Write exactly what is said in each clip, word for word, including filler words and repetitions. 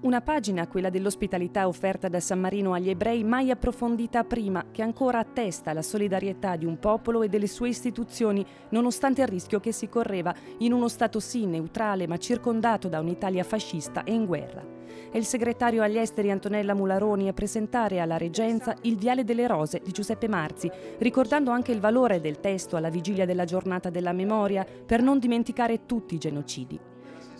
Una pagina, quella dell'ospitalità offerta da San Marino agli ebrei, mai approfondita prima, che ancora attesta la solidarietà di un popolo e delle sue istituzioni, nonostante il rischio che si correva in uno Stato sì neutrale ma circondato da un'Italia fascista e in guerra. È il segretario agli esteri Antonella Mularoni a presentare alla reggenza Il viale delle rose di Giuseppe Marzi, ricordando anche il valore del testo alla vigilia della giornata della memoria per non dimenticare tutti i genocidi.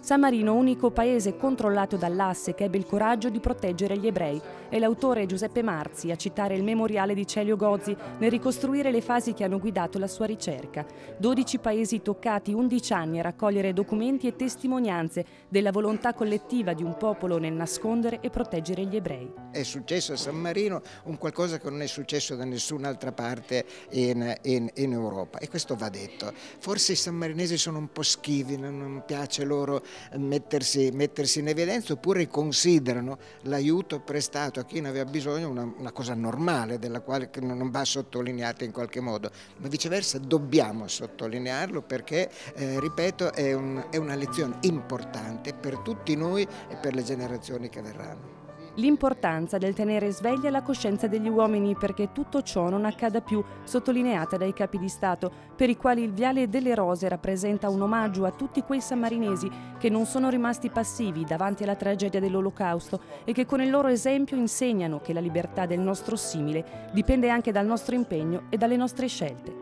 San Marino, unico paese controllato dall'asse che ebbe il coraggio di proteggere gli ebrei, è l'autore Giuseppe Marzi a citare il memoriale di Celio Gozzi nel ricostruire le fasi che hanno guidato la sua ricerca. dodici paesi toccati, undici anni a raccogliere documenti e testimonianze della volontà collettiva di un popolo nel nascondere e proteggere gli ebrei. È successo a San Marino un qualcosa che non è successo da nessun'altra parte in, in, in Europa, e questo va detto. Forse i sammarinesi sono un po' schivi, non piace loro Mettersi, mettersi in evidenza, oppure considerano l'aiuto prestato a chi ne aveva bisogno una, una cosa normale, della quale che non va sottolineata in qualche modo, ma viceversa dobbiamo sottolinearlo perché, eh, ripeto, è, un, è una lezione importante per tutti noi e per le generazioni che verranno. L'importanza del tenere sveglia la coscienza degli uomini perché tutto ciò non accada più, sottolineata dai capi di Stato, per i quali il viale delle rose rappresenta un omaggio a tutti quei sammarinesi che non sono rimasti passivi davanti alla tragedia dell'Olocausto e che con il loro esempio insegnano che la libertà del nostro simile dipende anche dal nostro impegno e dalle nostre scelte.